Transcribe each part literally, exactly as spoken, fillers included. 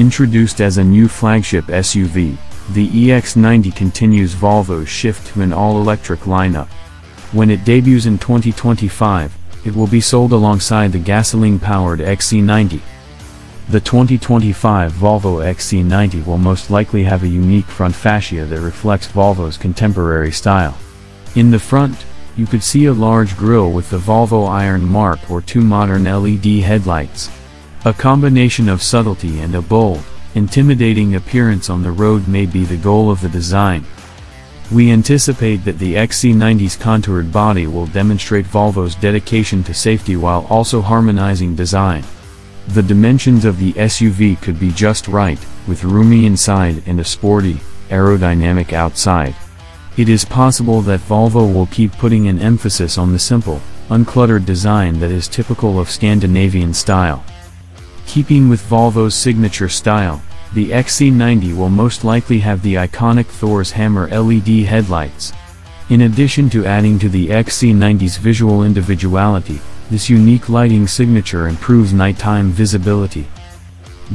Introduced as a new flagship S U V, the E X ninety continues Volvo's shift to an all-electric lineup. When it debuts in twenty twenty-five, it will be sold alongside the gasoline-powered X C ninety. The twenty twenty-five Volvo X C ninety will most likely have a unique front fascia that reflects Volvo's contemporary style. In the front, you could see a large grille with the Volvo Iron Mark or two modern L E D headlights. A combination of subtlety and a bold, intimidating appearance on the road may be the goal of the design. We anticipate that the X C ninety's contoured body will demonstrate Volvo's dedication to safety while also harmonizing design. The dimensions of the S U V could be just right, with roomy inside and a sporty, aerodynamic outside. It is possible that Volvo will keep putting an emphasis on the simple, uncluttered design that is typical of Scandinavian style. Keeping with Volvo's signature style, the X C ninety will most likely have the iconic Thor's Hammer L E D headlights. In addition to adding to the X C ninety's visual individuality, this unique lighting signature improves nighttime visibility.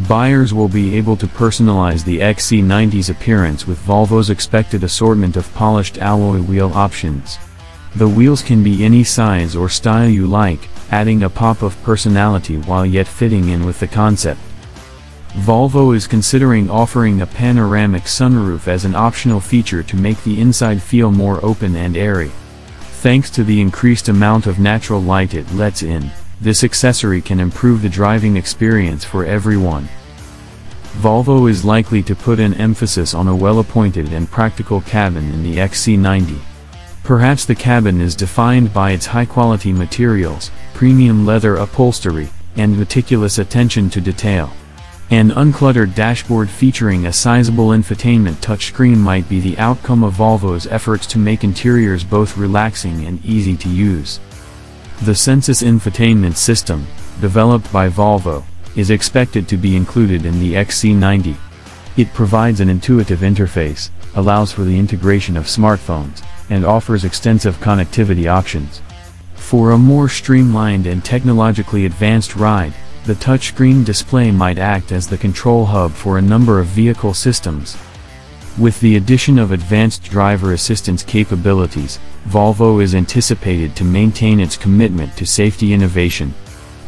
Buyers will be able to personalize the X C ninety's appearance with Volvo's expected assortment of polished alloy wheel options. The wheels can be any size or style you like, adding a pop of personality while yet fitting in with the concept. Volvo is considering offering a panoramic sunroof as an optional feature to make the inside feel more open and airy. Thanks to the increased amount of natural light it lets in, this accessory can improve the driving experience for everyone. Volvo is likely to put an emphasis on a well-appointed and practical cabin in the X C ninety. Perhaps the cabin is defined by its high-quality materials, premium leather upholstery, and meticulous attention to detail. An uncluttered dashboard featuring a sizable infotainment touchscreen might be the outcome of Volvo's efforts to make interiors both relaxing and easy to use. The Sensus infotainment system, developed by Volvo, is expected to be included in the X C ninety. It provides an intuitive interface, allows for the integration of smartphones, and offers extensive connectivity options. For a more streamlined and technologically advanced ride, the touchscreen display might act as the control hub for a number of vehicle systems. With the addition of advanced driver assistance capabilities, Volvo is anticipated to maintain its commitment to safety innovation.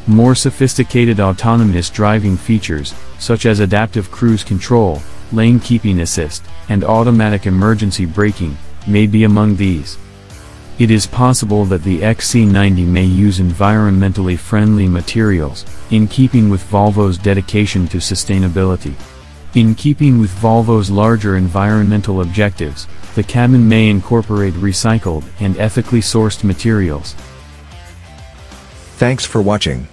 More sophisticated autonomous driving features, such as adaptive cruise control, lane keeping assist, and automatic emergency braking, may be among these. It is possible that the X C ninety may use environmentally friendly materials, in keeping with Volvo's dedication to sustainability. In keeping with Volvo's larger environmental objectives, the cabin may incorporate recycled and ethically sourced materials. Thanks for watching.